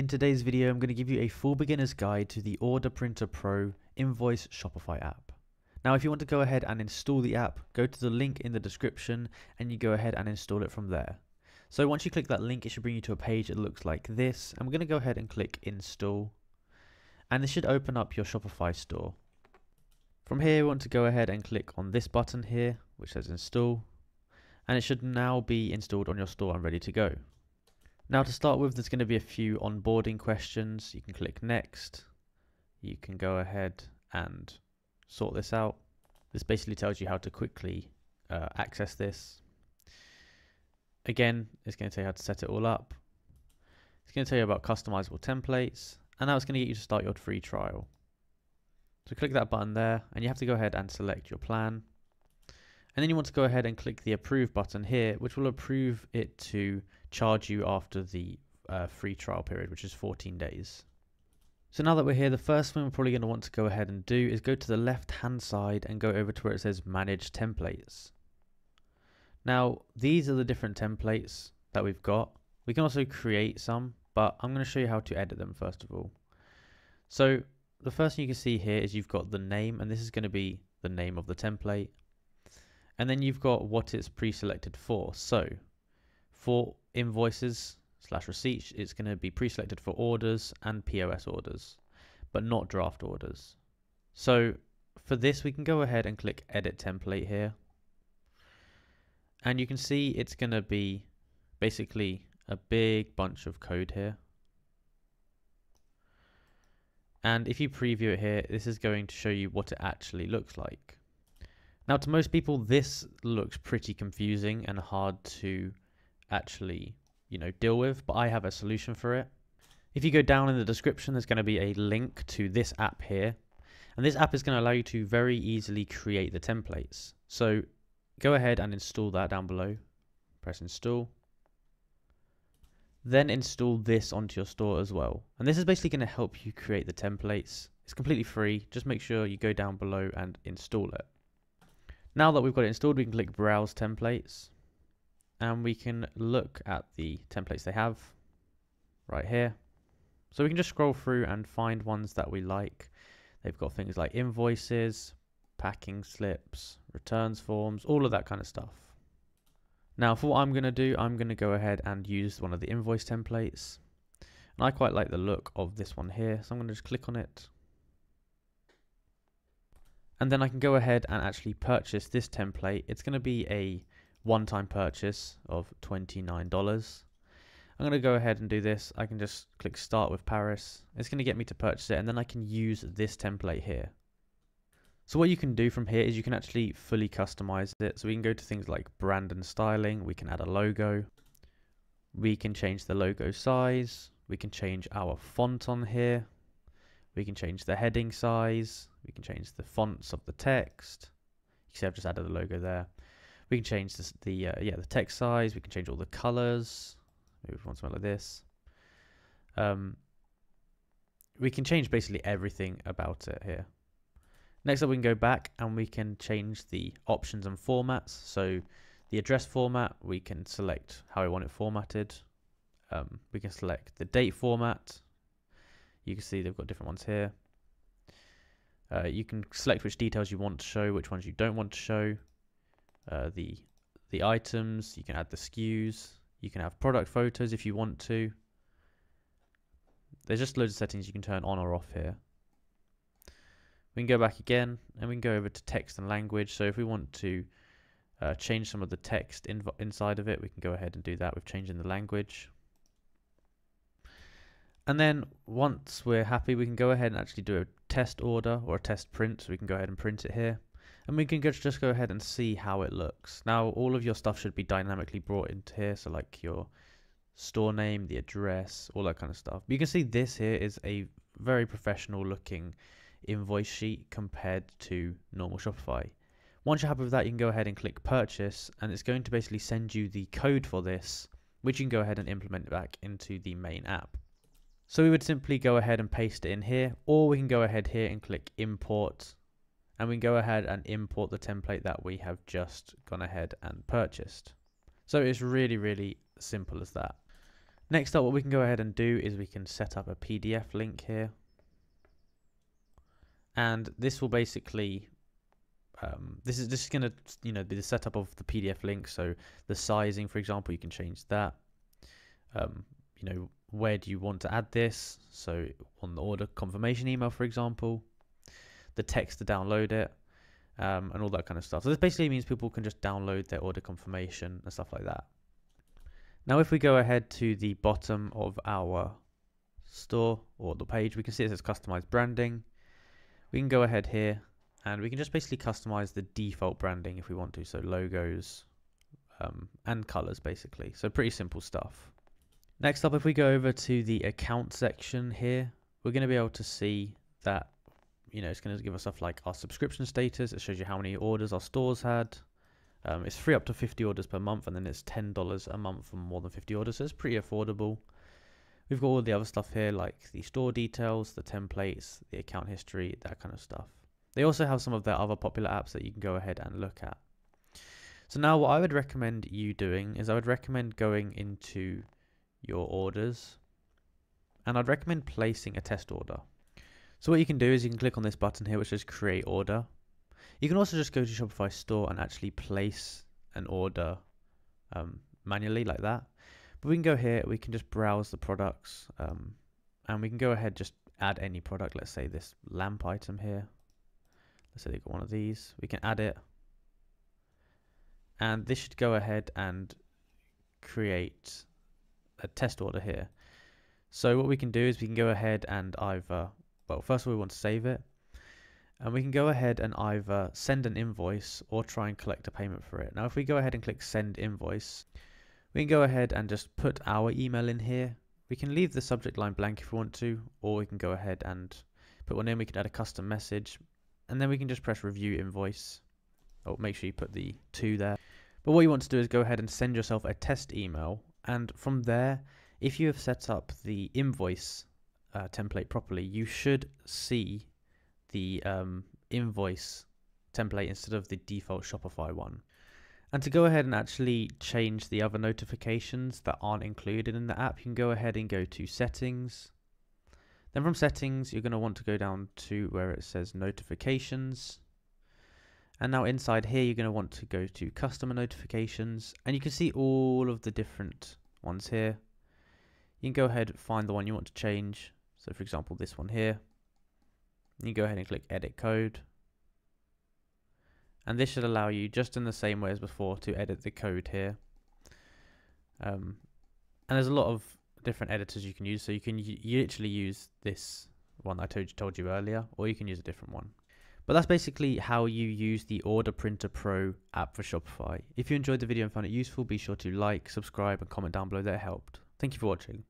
In today's video, I'm going to give you a full beginner's guide to the Order Printer Pro Invoice Shopify app. Now, if you want to go ahead and install the app, go to the link in the description and you go ahead and install it from there. So once you click that link, it should bring you to a page that looks like this. I'm going to go ahead and click install, and this should open up your Shopify store. From here, we want to go ahead and click on this button here, which says install, and it should now be installed on your store and ready to go. Now, to start with, there's going to be a few onboarding questions. You can click next. You can go ahead and sort this out. This basically tells you how to quickly access this. Again, it's going to tell you how to set it all up. It's going to tell you about customizable templates, and now it's going to get you to start your free trial. So click that button there, and you have to go ahead and select your plan. And then you want to go ahead and click the approve button here, which will approve it to charge you after the free trial period, which is 14 days. So now that we're here, the first thing we're probably going to want to go ahead and do is go to the left hand side and go over to where it says manage templates. Now, these are the different templates that we've got. We can also create some, but I'm going to show you how to edit them first of all. So the first thing you can see here is you've got the name, and this is going to be the name of the template. And then you've got what it's pre-selected for. So for invoices / receipts, it's going to be pre-selected for orders and POS orders, but not draft orders. So for this, we can go ahead and click edit template here. And you can see it's going to be basically a big bunch of code here. And if you preview it here, this is going to show you what it actually looks like. Now, to most people, this looks pretty confusing and hard to actually, deal with, but I have a solution for it. If you go down in the description, there's going to be a link to this app here, and this app is going to allow you to very easily create the templates. So go ahead and install that down below. Press install. Then install this onto your store as well. And this is basically going to help you create the templates. It's completely free. Just make sure you go down below and install it. Now that we've got it installed, we can click Browse Templates, and we can look at the templates they have right here. So we can just scroll through and find ones that we like. They've got things like invoices, packing slips, returns forms, all of that kind of stuff. Now, for what I'm going to do, I'm going to go ahead and use one of the invoice templates. And I quite like the look of this one here, so I'm going to just click on it. And then I can go ahead and actually purchase this template. It's going to be a one-time purchase of $29. I'm going to go ahead and do this. I can just click Start with Paris. It's going to get me to purchase it, and then I can use this template here. So what you can do from here is you can actually fully customize it. So we can go to things like brand and styling. We can add a logo. We can change the logo size. We can change our font on here. We can change the heading size. We can change the fonts of the text. You see, I've just added the logo there. We can change this, the text size. We can change all the colors. Maybe we want something like this. We can change basically everything about it here. Next up, we can go back and we can change the options and formats. So the address format, we can select how we want it formatted. We can select the date format. You can see they've got different ones here. You can select which details you want to show, which ones you don't want to show, the items, you can add the SKUs, you can have product photos if you want to. There's just loads of settings you can turn on or off here. We can go back again and we can go over to text and language. So if we want to change some of the text inside of it, we can go ahead and do that with changing the language. And then once we're happy, we can go ahead and actually do a test order or a test print. So we can go ahead and print it here, and we can just go ahead and see how it looks. Now, all of your stuff should be dynamically brought into here. So like your store name, the address, all that kind of stuff. But you can see this here is a very professional looking invoice sheet compared to normal Shopify. Once you're happy with that, you can go ahead and click purchase, and it's going to basically send you the code for this, which you can go ahead and implement back into the main app. So we would simply go ahead and paste it in here, or we can go ahead here and click import, and we can go ahead and import the template that we have just gone ahead and purchased. So it's really, really simple as that. Next up, what we can go ahead and do is we can set up a PDF link here. And this will basically, this is going to, be the setup of the PDF link. So the sizing, for example, you can change that. Where do you want to add this? So on the order confirmation email, for example, the text to download it, and all that kind of stuff. So this basically means people can just download their order confirmation and stuff like that. Now, if we go ahead to the bottom of our store or the page, we can see it says customized branding. We can go ahead here and we can just basically customize the default branding if we want to. So logos and colors, basically. So pretty simple stuff. Next up, if we go over to the account section here, we're going to be able to see that, it's going to give us stuff like our subscription status. It shows you how many orders our stores had. It's free up to 50 orders per month, and then it's $10 a month for more than 50 orders. So it's pretty affordable. We've got all the other stuff here, like the store details, the templates, the account history, that kind of stuff. They also have some of their other popular apps that you can go ahead and look at. So now what I would recommend you doing is I would recommend going into your orders, and I'd recommend placing a test order. So what you can do is you can click on this button here which says create order. You can also just go to Shopify store and actually place an order manually like that, but we can go here, we can just browse the products, and we can go ahead just add any product. Let's say this lamp item here, let's say they got one of these, we can add it, and this should go ahead and create a test order here. So what we can do is we can go ahead and either, well, first of all we want to save it, and we can go ahead and either send an invoice or try and collect a payment for it. Now if we go ahead and click send invoice, we can go ahead and just put our email in here. We can leave the subject line blank if we want to, or we can go ahead and put one in. We can add a custom message, and then we can just press review invoice. Oh, make sure you put the 2 there. But what you want to do is go ahead and send yourself a test email. And from there, if you have set up the invoice template properly, you should see the invoice template instead of the default Shopify one. And to go ahead and actually change the other notifications that aren't included in the app, you can go ahead and go to settings. Then from settings, you're going to want to go down to where it says notifications. And now inside here, you're going to want to go to customer notifications, and you can see all of the different ones here. You can go ahead and find the one you want to change. So for example, this one here, you go ahead and click edit code. And this should allow you, just in the same way as before, to edit the code here. And there's a lot of different editors you can use. So you can literally use this one I told you earlier, or you can use a different one. But that's basically how you use the Order Printer Pro app for Shopify. If you enjoyed the video and found it useful, be sure to like, subscribe, and comment down below that helped. Thank you for watching.